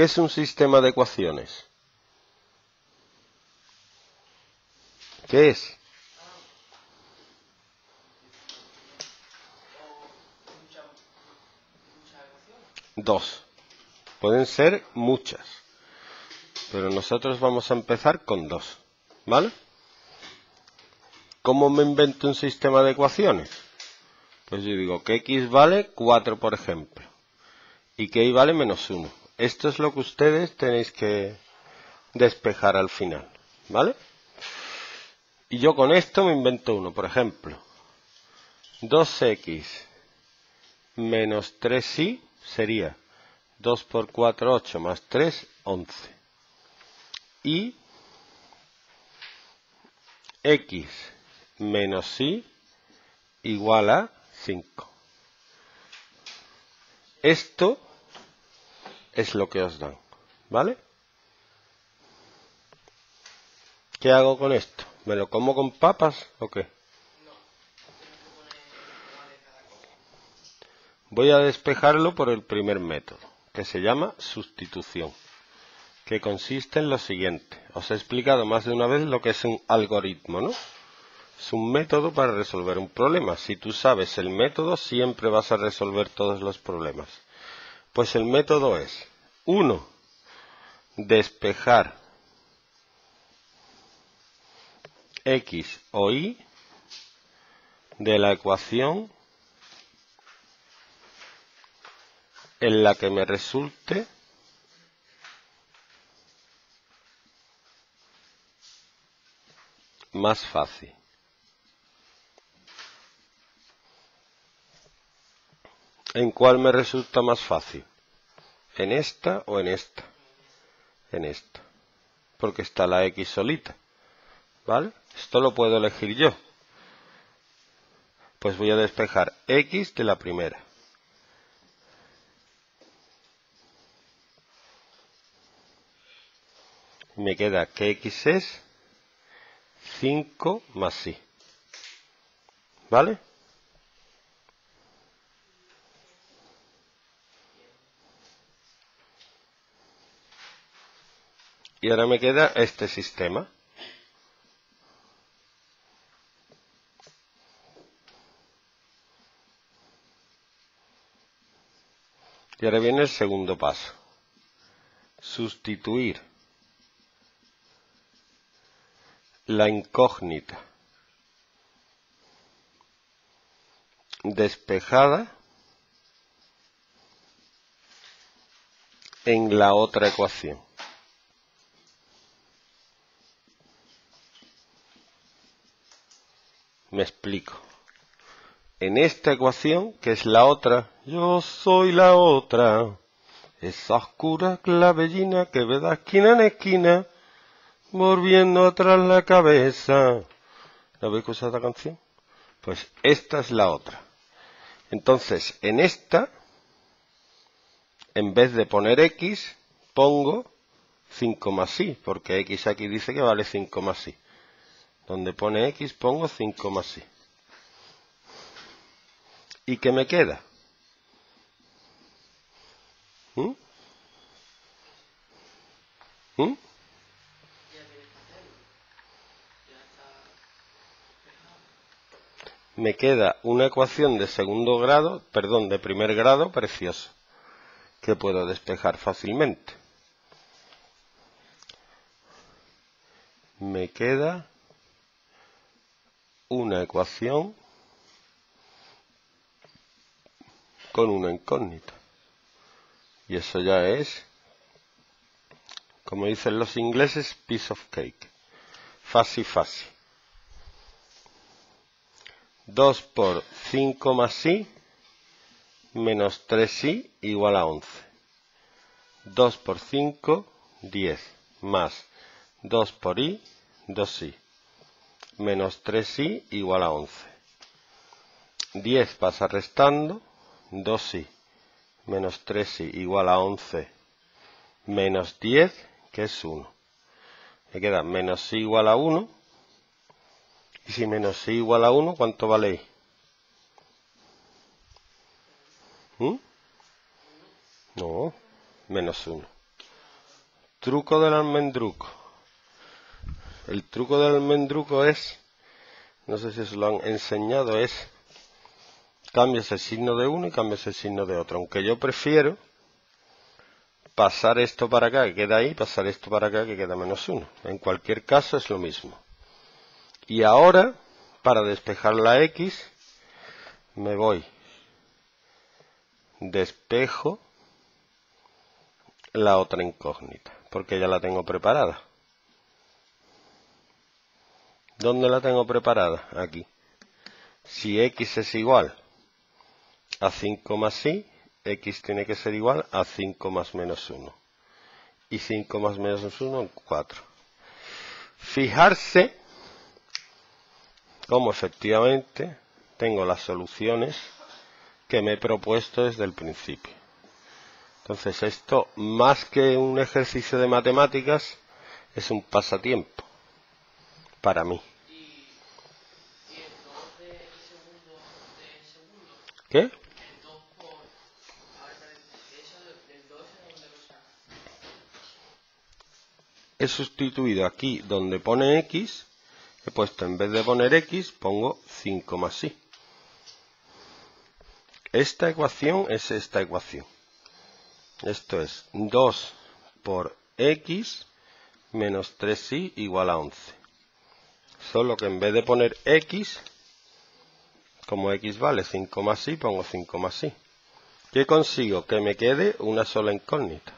¿Qué es un sistema de ecuaciones? ¿Qué es? Dos. Pueden ser muchas, pero nosotros vamos a empezar con dos, ¿vale? ¿Cómo me invento un sistema de ecuaciones? Pues yo digo que x vale 4, por ejemplo, y que y vale menos 1. Esto es lo que ustedes tenéis que despejar al final, ¿vale? Y yo con esto me invento uno, por ejemplo, 2x menos 3y sería 2 por 4, 8, más 3, 11. Y x menos y igual a 5. Esto es lo que os dan, ¿vale? ¿Qué hago con esto? ¿Me lo como con papas o qué? Voy a despejarlo por el primer método, que se llama sustitución, que consiste en lo siguiente. Os he explicado más de una vez lo que es un algoritmo, ¿no? Es un método para resolver un problema. Si tú sabes el método, siempre vas a resolver todos los problemas. Pues el método es, 1, despejar x o y de la ecuación en la que me resulte más fácil. ¿En cuál me resulta más fácil? ¿En esta o en esta? En esta, porque está la x solita, ¿vale? Esto lo puedo elegir yo. Pues voy a despejar x de la primera. Me queda que x es 5 más y. ¿Vale? Y ahora me queda este sistema. Y ahora viene el segundo paso. Sustituir la incógnita despejada en la otra ecuación. Me explico. En esta ecuación, que es la otra, yo soy la otra, esa oscura clavellina que ve de esquina en esquina, volviendo atrás la cabeza. ¿No habéis escuchado esta canción? Pues esta es la otra. Entonces, en esta, en vez de poner x, pongo 5 más y, porque x aquí dice que vale 5 más y. Donde pone x pongo 5 más y. ¿Y qué me queda? Me queda una ecuación de primer grado preciosa, que puedo despejar fácilmente. Me queda una ecuación con una incógnita. Y eso ya es, como dicen los ingleses, piece of cake. Fácil, fácil. 2 por 5 más y menos 3y igual a 11. 2 por 5, 10, más 2 por y, 2y. Menos 3y igual a 11. 10 pasa restando, 2y menos 3y igual a 11. Menos 10, que es 1. Me queda menos y igual a 1. Y si menos y igual a 1, ¿cuánto vale y? No, menos 1. Truco del almendruco. El truco del almendruco es, no sé si os lo han enseñado, es cambias el signo de uno y cambias el signo de otro. Aunque yo prefiero pasar esto para acá que queda ahí, pasar esto para acá que queda menos uno. En cualquier caso es lo mismo. Y ahora, para despejar la X, me voy. Despejo la otra incógnita, porque ya la tengo preparada. ¿Dónde la tengo preparada? Aquí. Si x es igual a 5 más y, x tiene que ser igual a 5 más menos 1. Y 5 más menos 1, 4. Fijarse cómo efectivamente tengo las soluciones que me he propuesto desde el principio. Entonces esto, más que un ejercicio de matemáticas, es un pasatiempo para mí. ¿Qué? He sustituido aquí donde pone X, he puesto, en vez de poner X, pongo 5 más Y. Esta ecuación es esta ecuación. Esto es 2 por x menos 3y igual a 11. Solo que en vez de poner x, como x vale 5 más y, pongo 5 más y. ¿Qué consigo? Que me quede una sola incógnita.